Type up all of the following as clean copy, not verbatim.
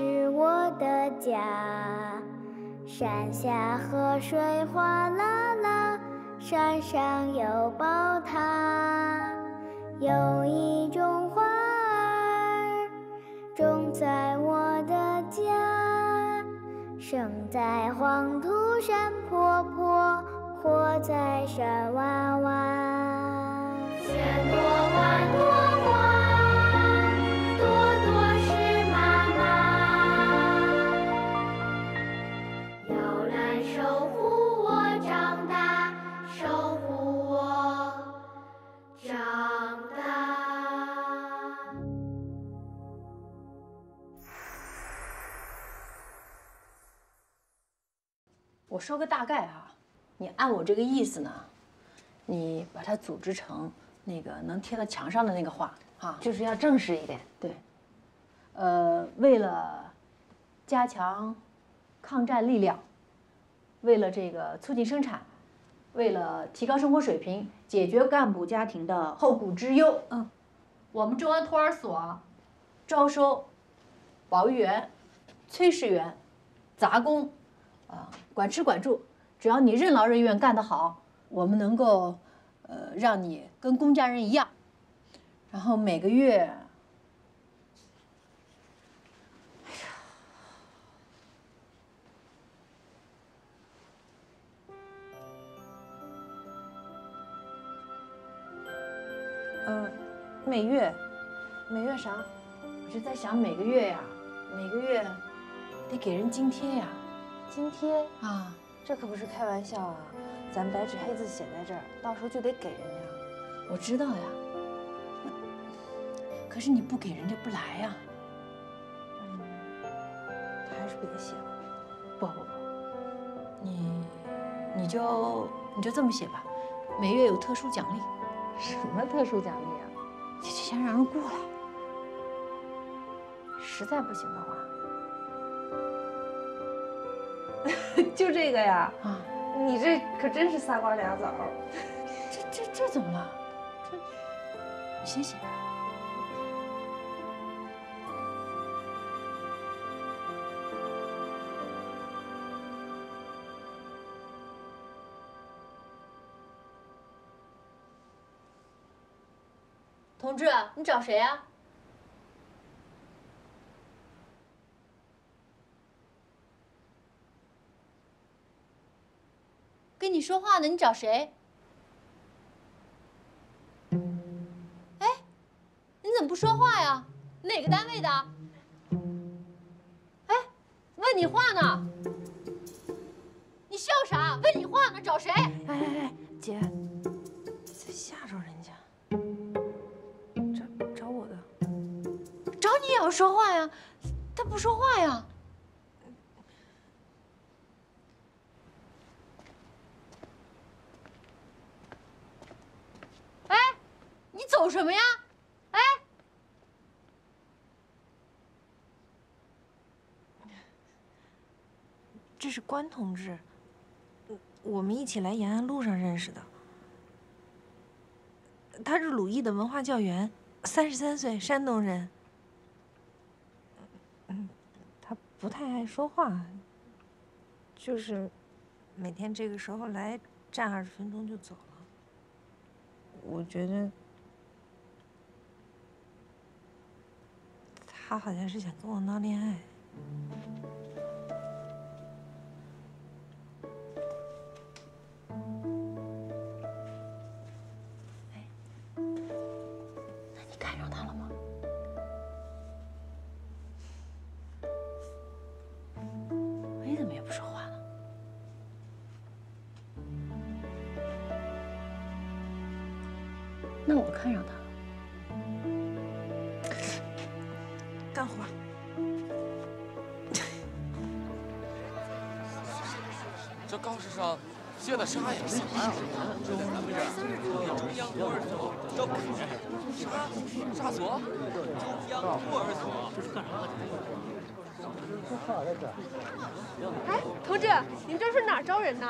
是我的家。山下河水哗啦啦，山上有宝塔。有一种花儿种在我的家，生在黄土山坡坡，活在山洼洼。山朵花朵花，我说个大概啊，你按我这个意思呢，你把它组织成那个能贴到墙上的那个画啊，就是要正式一点。对，为了加强抗战力量，为了这个促进生产，为了提高生活水平，解决干部家庭的后顾之忧。嗯，我们中央托儿所招收保育员、炊事员、杂工。啊，管吃管住，只要你任劳任怨干得好，我们能够，让你跟公家人一样，然后每个月，哎呀，每月啥？我是在想每个月呀，每个月得给人津贴呀。津贴啊，这可不是开玩笑啊！咱们白纸黑字写在这儿，到时候就得给人家。我知道呀，可是你不给人家不来呀。嗯，还是别写了。不，你就这么写吧。每月有特殊奖励。什么特殊奖励啊？你这先让人过了。实在不行的话。就这个呀！啊，你这可真是仨瓜俩枣。这怎么了？这你先写。同志，你找谁呀？跟你说话呢，你找谁？哎，你怎么不说话呀？哪个单位的？哎，问你话呢，你笑啥？问你话呢，找谁？哎，姐，再吓着人家，找我的，找你也要说话呀，他不说话呀。走什么呀？哎，这是关同志，我们一起来延安路上认识的。他是鲁艺的文化教员，33岁，山东人。他不太爱说话，就是每天这个时候来站20分钟就走了。我觉得。他好像是想跟我闹恋爱。哎，那你看上他了吗？你怎么也不说话呢？那我看上他了。干活。这高市上歇的啥呀？啥呀？就咱们这儿中央托儿所招保育员，啥所？中央托儿所。这是干啥的？哎，同志，你们这是哪招人呢？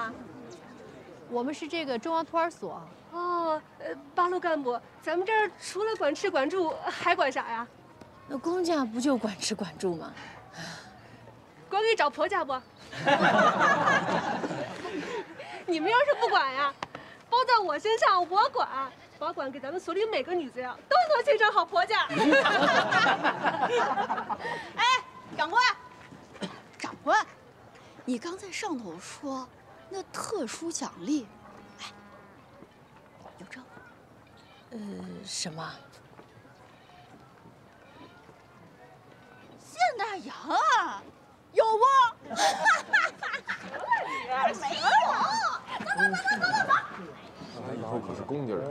我们是这个中央托儿所。哦，八路干部，咱们这儿除了管吃管住，还管啥呀？那公家不就管吃管住吗？我给找婆家不？你们要是不管呀，包在我身上，我管。 保管给咱们所里每个女子呀，都能娶上好婆家。哎，长官，长官，你刚才上头说那特殊奖励，哎，有这？什么？现代洋啊，有不？没有。走。 他以后可是公家人。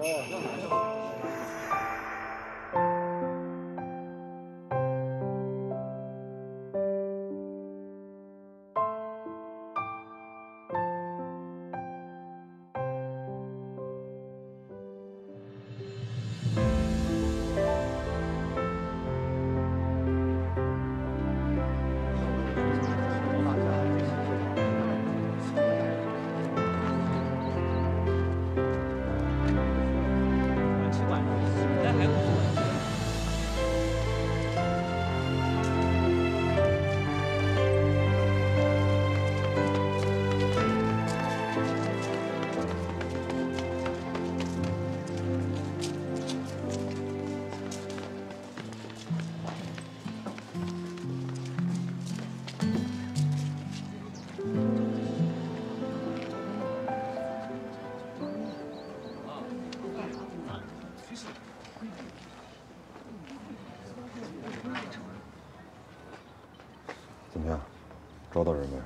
怎么样，抓到人没有？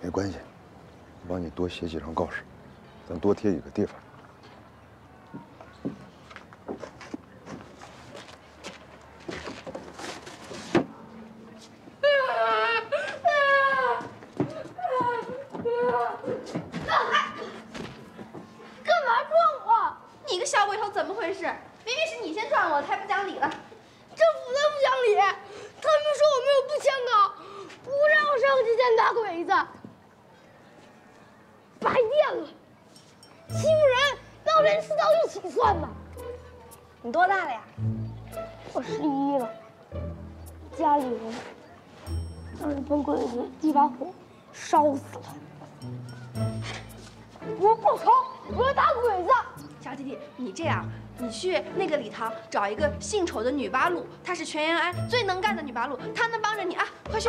没关系，我帮你多写几张告示，咱多贴几个地方。 找一个姓丑的女八路，她是全延安最能干的女八路，她能帮着你啊！快去。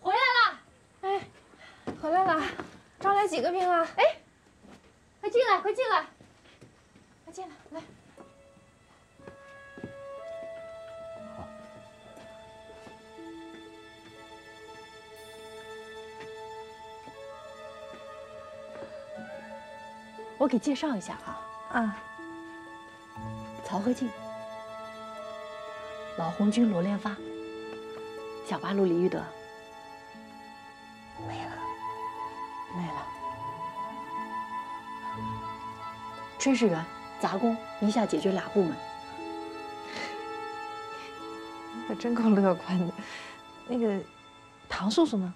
回来了，哎，回来了，招来几个兵啊？哎。 快进来，快进来，快进来，来。好。我给介绍一下啊。啊。曹和敬，老红军罗连发，小八路李玉德。 炊事员、杂工一下解决俩部门，可真够乐观的。那个唐叔叔呢？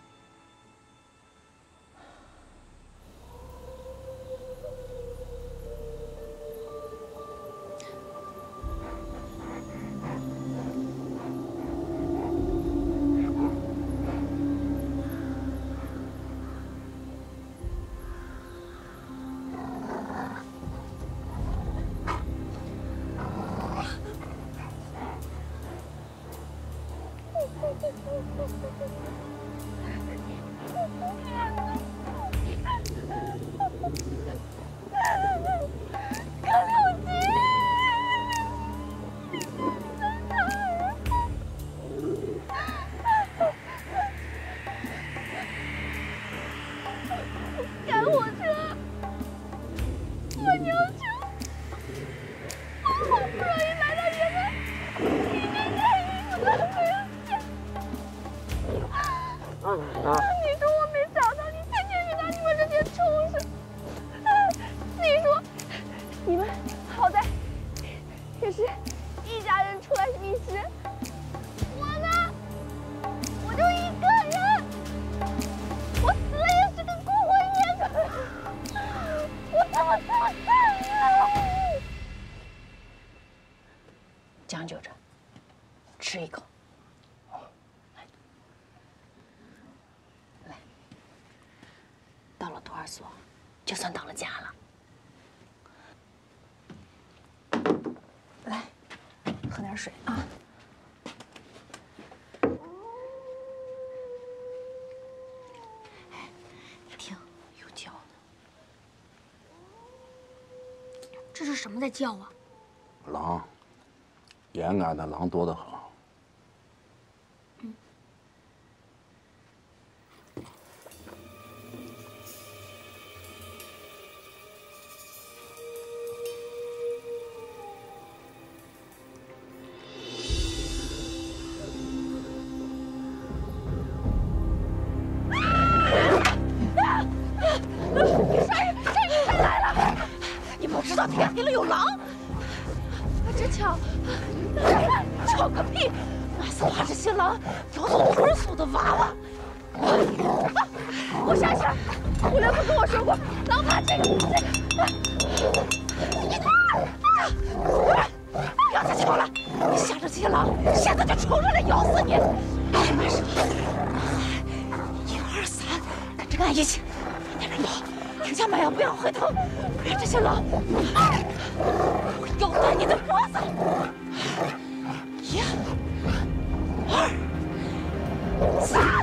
将就着，吃一口。来，来，到了托儿所，就算到了家了。来，喝点水啊。 这是什么在叫啊？狼，延安的狼多得很。嗯。杀人！杀人！他来了！ 你不知道天黑了有狼，真巧，巧个屁！马四把这些狼咬走多少组的娃娃？我相信胡连木跟我说过，狼怕这个，不要再吵了！你吓着这些狼，现在就冲上来咬死你！马四，1、2、3，跟着俺一起往那边跑。 停下马呀！不要回头，不然这些狼会咬断你的脖子。1、2、3。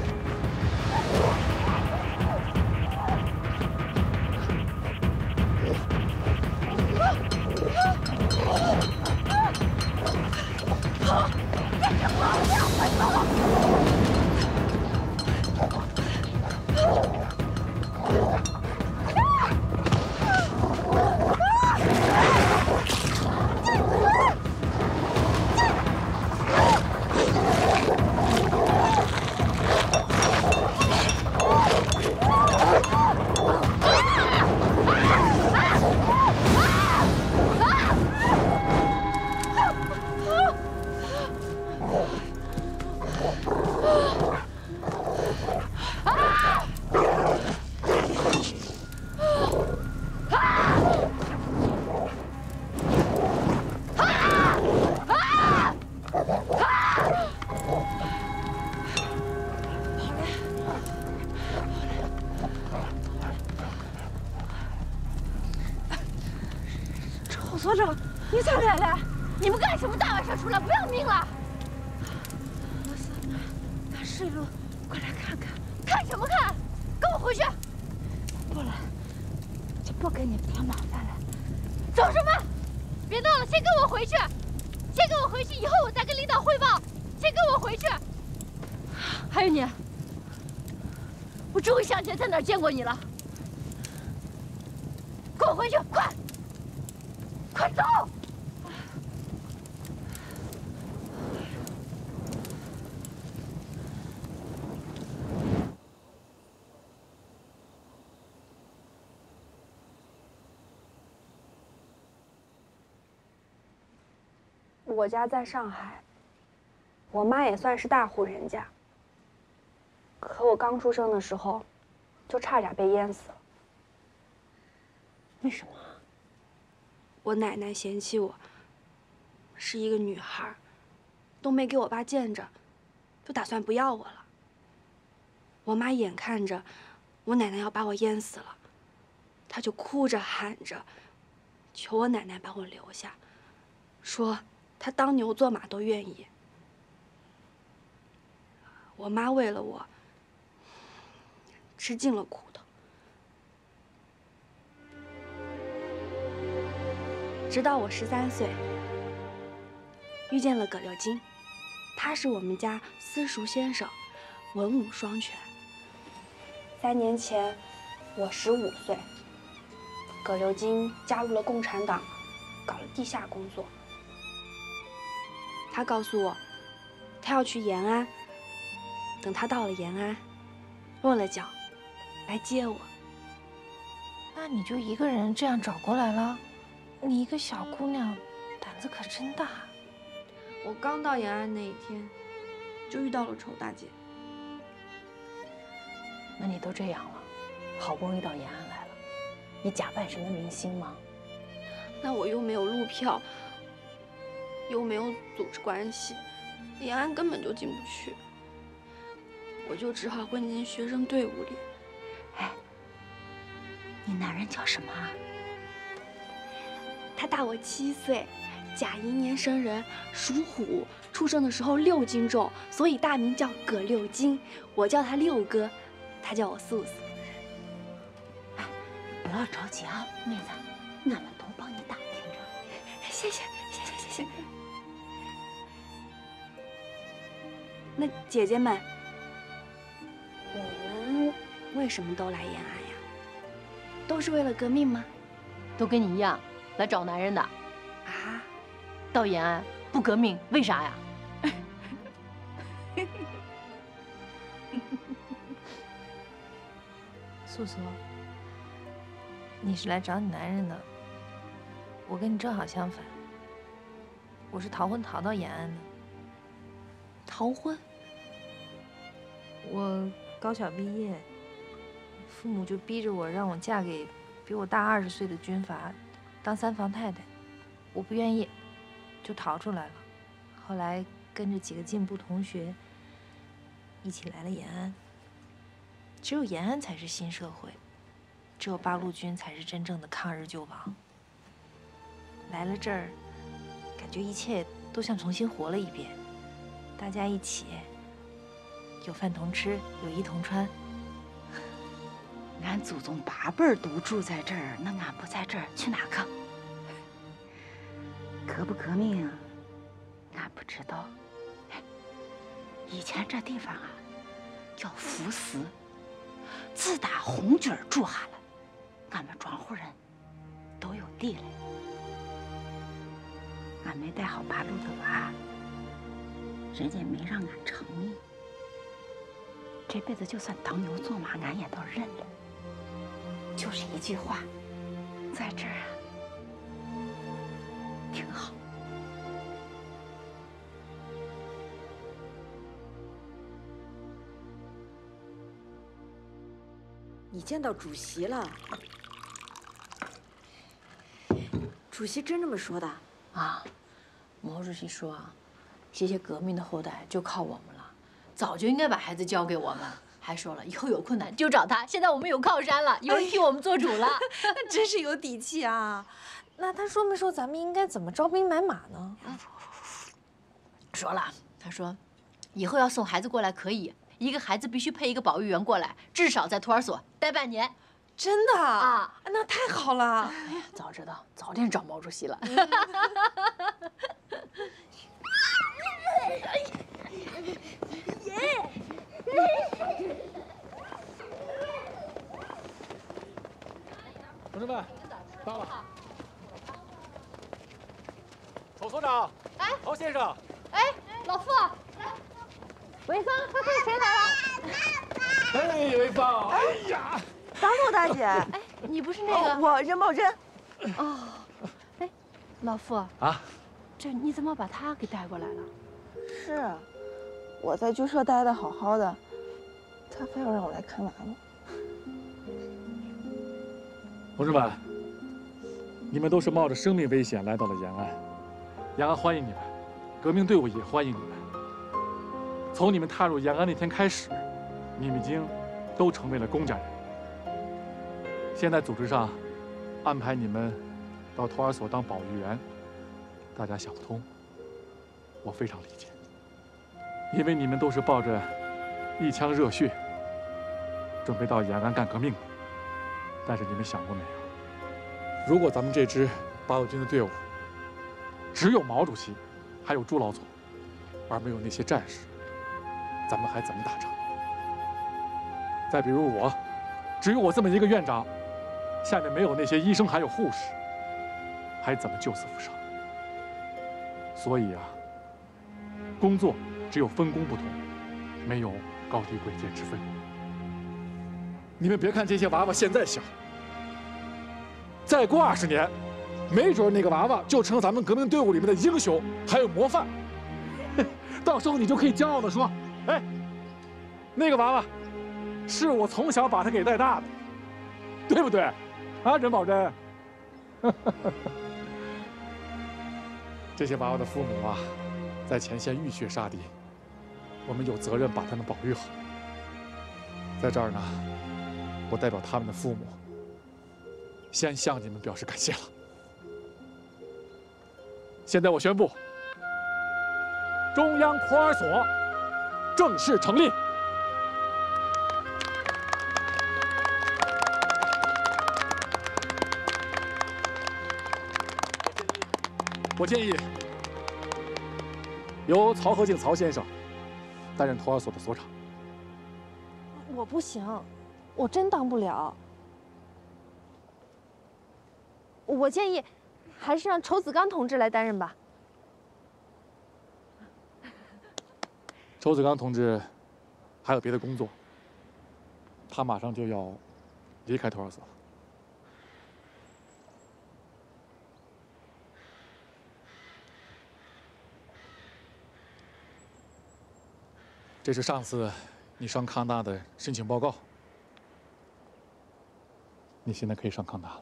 所长，你咋来了？你们干什么？大晚上出来不要命了！老三，大水路，过来看看。看什么看？跟我回去。不了，就不给你添麻烦了。走什么？别闹了，先跟我回去。先跟我回去，以后我再跟领导汇报。先跟我回去。还有你，我终于想起来在哪儿见过你了。跟我回去，快！ 快走！我家在上海，我妈也算是大户人家。可我刚出生的时候，就差点被淹死了。为什么？ 我奶奶嫌弃我是一个女孩，都没给我爸见着，就打算不要我了。我妈眼看着我奶奶要把我淹死了，她就哭着喊着，求我奶奶把我留下，说她当牛做马都愿意。我妈为了我吃尽了苦。 直到我13岁，遇见了葛六金，他是我们家私塾先生，文武双全。3年前，我15岁，葛六金加入了共产党，搞了地下工作。他告诉我，他要去延安，等他到了延安，落了脚，来接我。那你就一个人这样找过来了？ 你一个小姑娘，胆子可真大。我刚到延安那一天，就遇到了丑大姐。那你都这样了，好不容易到延安来了，你假扮什么明星吗？那我又没有路票，又没有组织关系，延安根本就进不去，我就只好混进学生队伍里。哎，你男人叫什么啊？他大我7岁，甲寅年生人，属虎，出生的时候6斤重，所以大名叫葛六斤。我叫他六哥，他叫我素素。哎，不要着急啊，妹子，俺们都帮你打听着。谢谢。 那姐姐们，我们为什么都来延安呀？都是为了革命吗？都跟你一样，来找男人的。啊？到延安不革命，为啥呀？素素，你是来找你男人的，我跟你正好相反。 我是逃婚逃到延安的。逃婚？我高小毕业，父母就逼着我让我嫁给比我大20岁的军阀，当3房太太。我不愿意，就逃出来了。后来跟着几个进步同学一起来了延安。只有延安才是新社会，只有八路军才是真正的抗日救亡。来了这儿。 感觉一切都像重新活了一遍，大家一起有饭同吃，有衣同穿。俺祖宗8辈儿都住在这儿，那俺不在这儿去哪个？革不革命啊，俺不知道。以前这地方啊，叫浮石，自打红军住下了，俺们庄户人都有地了。 俺没带好八路的娃，人家没让俺成命，这辈子就算当牛做马，俺也都认了。就是一句话，在这儿啊，挺好。你见到主席了？主席真这么说的？ 啊，毛主席说啊，这些革命的后代就靠我们了，早就应该把孩子交给我们。还说了以后有困难就找他，现在我们有靠山了，有人替我们做主了，真是有底气啊！那他说没说咱们应该怎么招兵买马呢？说了，他说，以后要送孩子过来可以，一个孩子必须配一个保育员过来，至少在托儿所待半年。 真的啊，那太好了！哎呀，早知道早点找毛主席了。同志们，到了。丑所长，哎，曹先生，哎，老傅，来，潍坊，快看谁来了！哎，潍坊，哎呀！ 张璐大姐，哎，你不是那个我任茂贞。哦，哎，老傅啊，这你怎么把他给带过来了？是，我在剧社待的好好的，他非要让我来看娃娃。同志们，你们都是冒着生命危险来到了延安，延安欢迎你们，革命队伍也欢迎你们。从你们踏入延安那天开始，你们已经都成为了公家人。 现在组织上安排你们到托儿所当保育员，大家想不通，我非常理解，因为你们都是抱着一腔热血，准备到延安干革命的。但是你们想过没有，如果咱们这支八路军的队伍只有毛主席，还有朱老总，而没有那些战士，咱们还怎么打仗？再比如我，只有我这么一个院长。 下面没有那些医生，还有护士，还怎么救死扶伤？所以啊，工作只有分工不同，没有高低贵贱之分。你们别看这些娃娃现在小，再过20年，没准那个娃娃就成咱们革命队伍里面的英雄，还有模范。到时候你就可以骄傲地说：“哎，那个娃娃，是我从小把他给带大的，对不对？” 啊，任宝珍，这些娃娃的父母啊，在前线浴血杀敌，我们有责任把他们保育好。在这儿呢，我代表他们的父母，先向你们表示感谢了。现在我宣布，中央托儿所正式成立。 我建议由曹和敬曹先生担任托儿所的所长。我不行，我真当不了。我建议还是让仇子刚同志来担任吧。仇子刚同志还有别的工作，他马上就要离开托儿所。 这是上次你上康大的申请报告，你现在可以上康大了。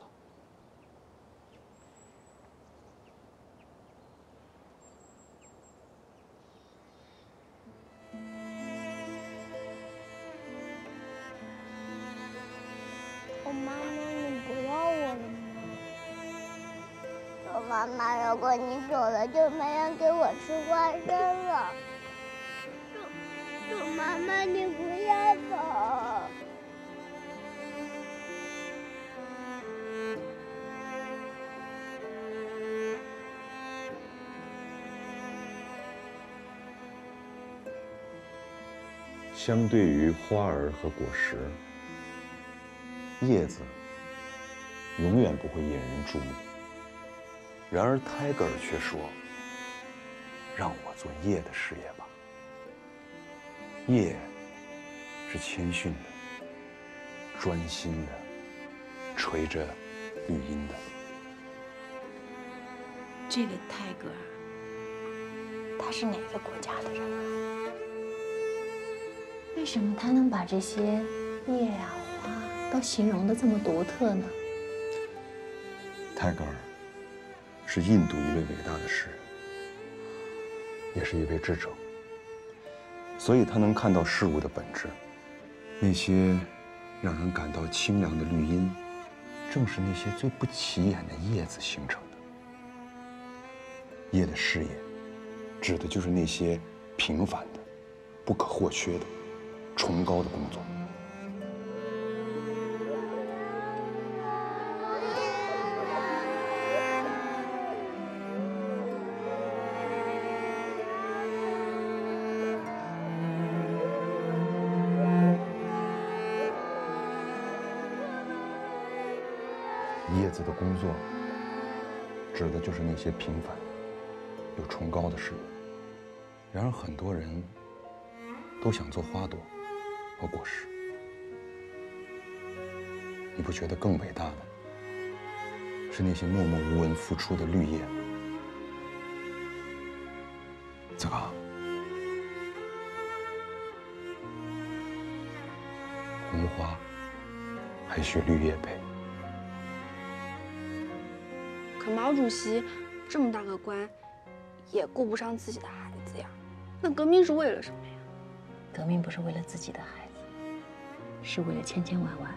我妈妈，你不要我了吗？我妈妈，如果你走了，就没人给我吃花生了。 妈妈，你不要走！相对于花儿和果实，叶子永远不会引人注目。然而，泰戈尔却说：“让我做叶的事业吧。” 叶是谦逊的、专心的、垂着绿荫的。这个泰戈尔，他是哪个国家的人啊？为什么他能把这些叶呀、花都形容得这么独特呢？泰戈尔是印度一位伟大的诗人，也是一位智者。 所以他能看到事物的本质，那些让人感到清凉的绿荫，正是那些最不起眼的叶子形成的。叶的事业，指的就是那些平凡的、不可或缺的、崇高的工作。 叶子的工作，指的就是那些平凡、有崇高的事物。然而，很多人都想做花朵和果实。你不觉得更伟大的是那些默默无闻付出的绿叶吗？子刚，红花还需绿叶配。 可毛主席这么大个官，也顾不上自己的孩子呀。那革命是为了什么呀？革命不是为了自己的孩子，是为了千千万万、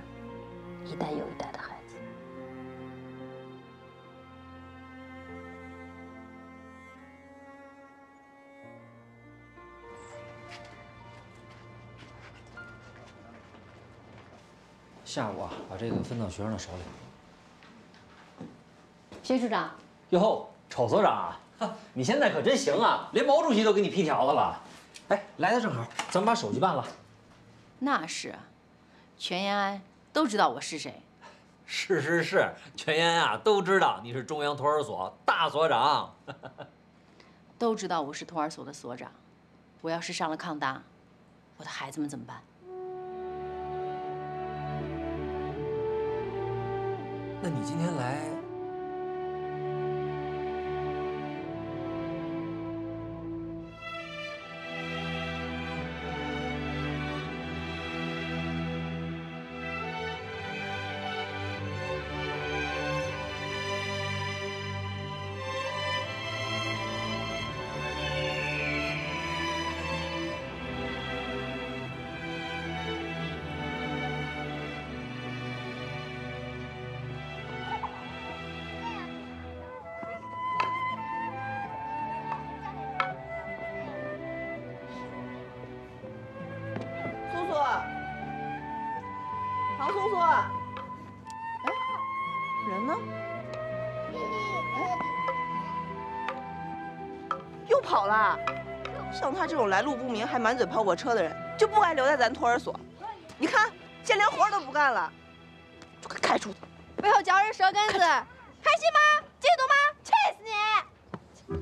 一代又一代的孩子。下午啊，把这个分到学生的手里。 薛处长，哟，丑所长啊，哈，你现在可真行啊，连毛主席都给你批条子了。哎，来的正好，咱们把手续办了。那是，全延安都知道我是谁。是，全延安啊都知道你是中央托儿所大所长，都知道我是托儿所的所长。我要是上了抗大，我的孩子们怎么办？那你今天来？所。哎，人呢？又跑了。像他这种来路不明还满嘴跑火车的人，就不该留在咱托儿所。你看，现在连活都不干了，就该开除他。背后嚼人舌根子，开心吗？嫉妒吗？气死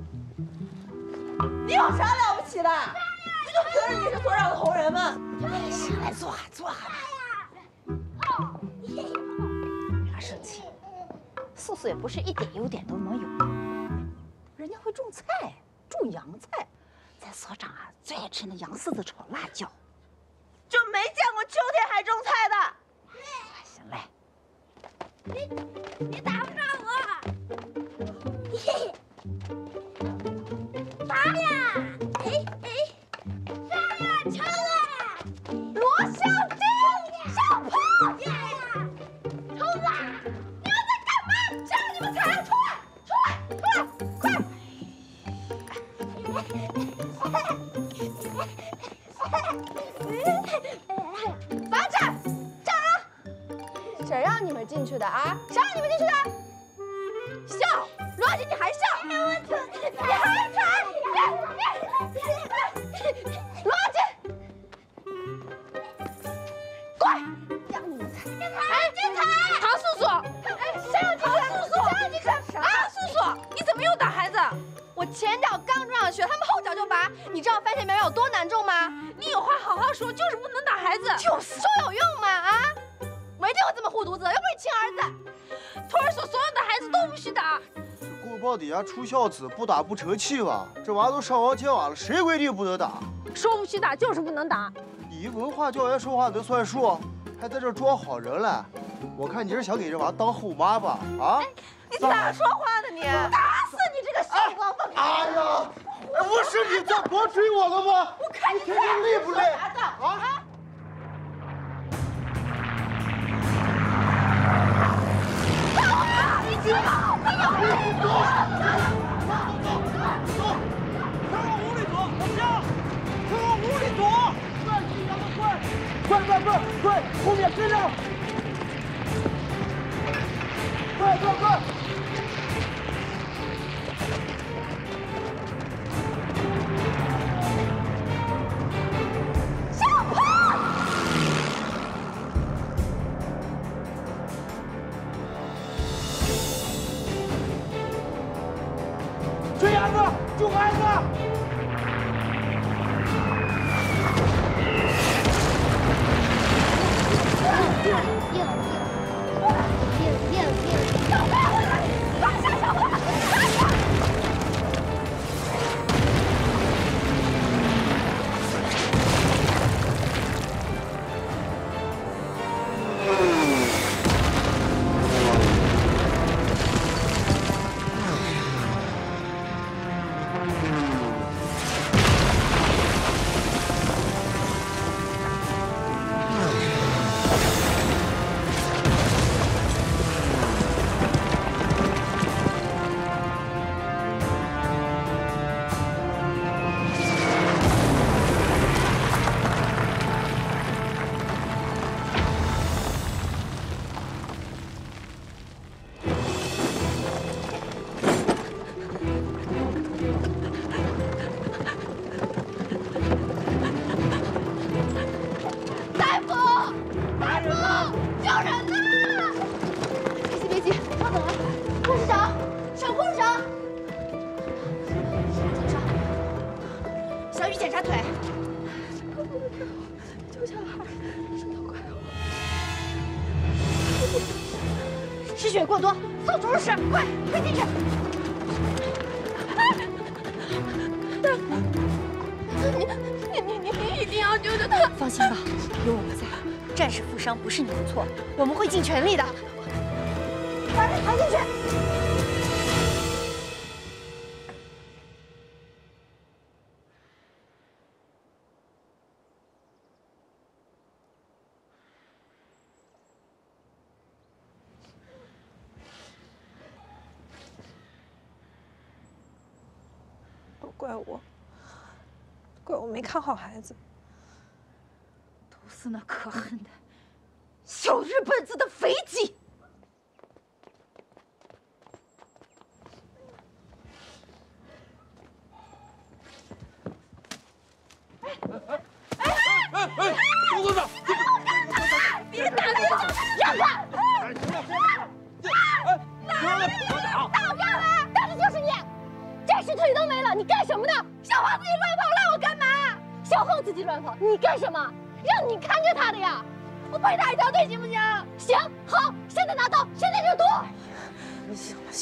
你！你有啥了不起的？ 不就是你是所长的同仁吗？上来坐下，坐下吧。别生气，素素也不是一点优点都没有，人家会种菜，种洋菜。咱所长啊，最爱吃那洋柿子炒辣椒，就没见过秋天还种菜的。行嘞，你打不着我，打呀！ 进去的啊！谁让你们进去的？笑，罗小姐你还笑？我求你了，你还吵！罗小姐，过来，让你们踩！哎，进来！唐素素，哎，谁让唐素素？谁让你干啥？啊，素素，你怎么又打孩子？我前脚刚撞上去，他们后脚就拔，你知道番茄苗有多难种吗？你有话好好说，就是不能打孩子，就是说有用吗？啊！ 没见过这么护犊子，又不是亲儿子。托儿所所有的孩子都必须打。过抱底下出孝子，不打不成器吧？这娃都上王揭瓦了，谁规定不得打？说不许打就是不能打。你一文化教员说话能算数，还在这装好人了？我看你是想给这娃当后妈吧？啊！你咋说话呢你？打死你这个小王八羔！哎呀，不是你在魔追我了吗？我看你天天累不累？啊！ 走！快！后面跟上！快！上坡！追孩子！救孩子！ 不是你的错，我们会尽全力的。把人抬进去。都怪我，怪我没看好孩子。毒死那可恨的。小日本子的肥鸡！哎！小孙子，别打了，让开！哪里有打我干嘛？当时就是你，这时腿都没了，你干什么呢？小猴自己乱跑，让我干嘛？小猴自己乱跑，你干什么？让你看着他的呀！ 我陪他一条队行不行？行，好，现在拿刀，现在就剁！哎呀，行了，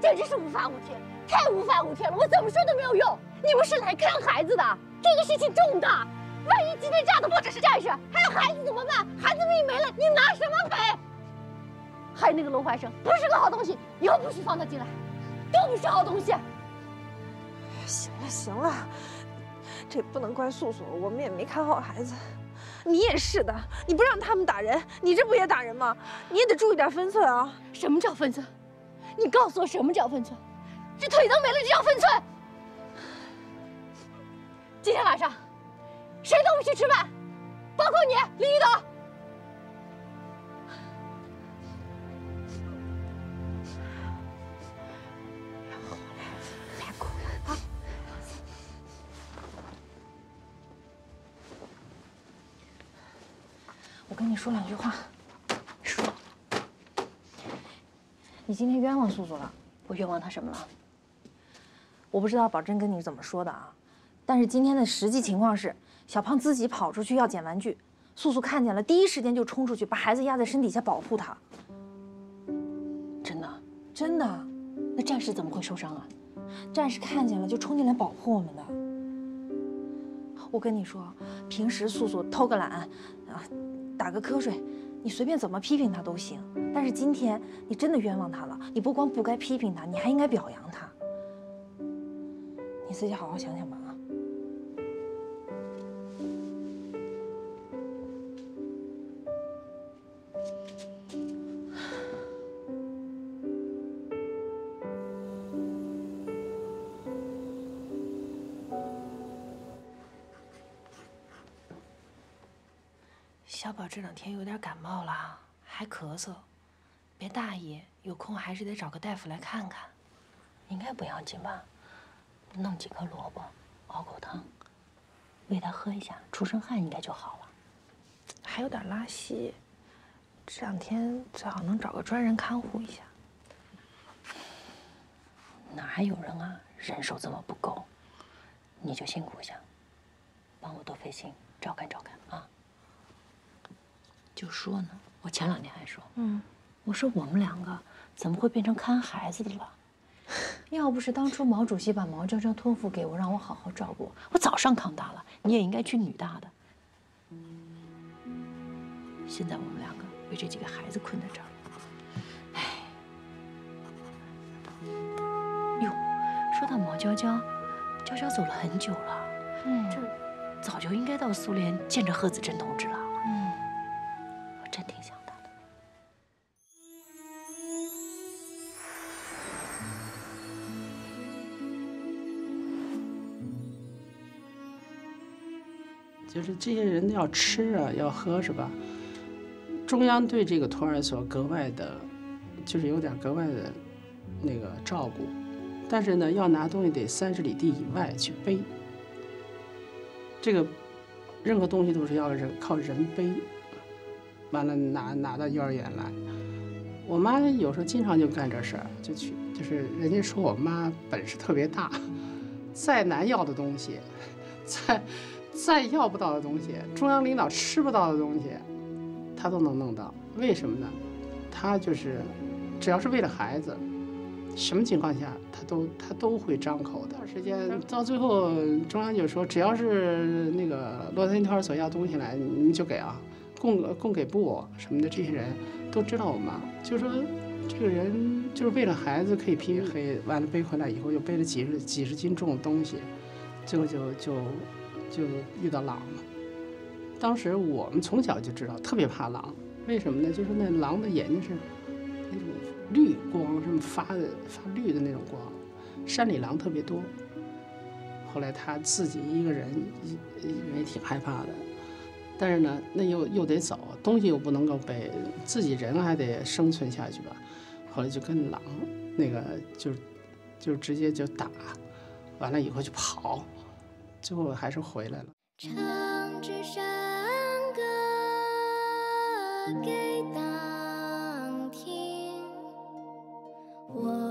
简直是无法无天，太无法无天了！我怎么说都没有用。你们是来看孩子的，这个事情重大，万一今天炸的不只是战士，还有孩子怎么办？孩子命没了，你拿什么赔？还有那个龙怀生，不是个好东西，以后不许放他进来，都不是好东西。行了。 这不能怪素素，我们也没看好孩子。你也是的，你不让他们打人，你这不也打人吗？你也得注意点分寸啊！什么叫分寸？你告诉我什么叫分寸？这腿都没了，这叫分寸？今天晚上，谁都不许吃饭，包括你，李玉斗。我跟你说两句话，说。你今天冤枉素素了，我冤枉她什么了？我不知道宝珍跟你怎么说的啊，但是今天的实际情况是，小胖自己跑出去要捡玩具，素素看见了，第一时间就冲出去，把孩子压在身底下保护他。真的，那战士怎么会受伤啊？战士看见了就冲进来保护我们的。我跟你说，平时素素偷个懒啊。 打个瞌睡，你随便怎么批评他都行。但是今天你真的冤枉他了，你不光不该批评他，你还应该表扬他。你自己好好想想吧啊！小宝这两天有点感冒了，还咳嗽，别大意，有空还是得找个大夫来看看。应该不要紧吧？弄几颗萝卜，熬口汤，喂他喝一下，出身汗应该就好了。还有点拉稀，这两天最好能找个专人看护一下。哪有人啊？人手这么不够，你就辛苦一下，帮我多费心照看啊。 就说呢，我前两天还说，我说我们两个怎么会变成看孩子的了？要不是当初毛主席把毛娇娇托付给我，让我好好照顾，我早上抗大了，你也应该去女大的。现在我们两个被这几个孩子困在这儿，哎，哟，说到毛娇娇，娇娇走了很久了，这早就应该到苏联见着贺子珍同志了。 真挺想他的。就是这些人要吃啊，要喝是吧？中央对这个托儿所格外的，就是有点格外的那个照顾，但是呢，要拿东西得30里地以外去背。这个任何东西都是要人靠人背。 完了拿到幼儿园来，我妈有时候经常就干这事儿，就是人家说我妈本事特别大，再难要的东西，再要不到的东西，中央领导吃不到的东西，她都能弄到。为什么呢？她就是只要是为了孩子，什么情况下她都会张口的。时间到最后，中央就说只要是那个洛杉矶托儿所要东西来，你们就给啊。 供给部什么的，这些人都知道我妈，就说这个人就是为了孩子可以拼黑，完了背回来以后又背了几十斤重的东西，最后就遇到狼了。当时我们从小就知道特别怕狼，为什么呢？就是那狼的眼睛是那种绿光，什么发绿的那种光，山里狼特别多。后来他自己一个人也挺害怕的。但是呢，那又得走，东西又不能够被自己人还得生存下去吧。后来就跟狼那个就直接就打，完了以后就跑，最后还是回来了。唱支山歌给党听，我。